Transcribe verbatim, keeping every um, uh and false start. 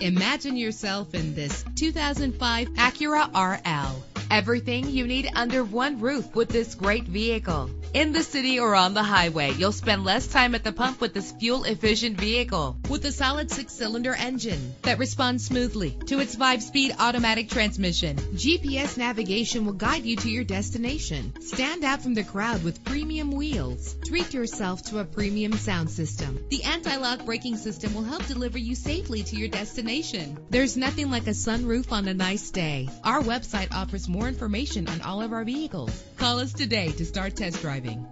Imagine yourself in this two thousand five Acura R L. Everything you need under one roof with this great vehicle. In the city or on the highway, you'll spend less time at the pump with this fuel-efficient vehicle. With a solid six-cylinder engine that responds smoothly to its five-speed automatic transmission, G P S navigation will guide you to your destination. Stand out from the crowd with premium wheels. Treat yourself to a premium sound system. The anti-lock braking system will help deliver you safely to your destination. There's nothing like a sunroof on a nice day. Our website offers more information on all of our vehicles. Call us today to start test driving.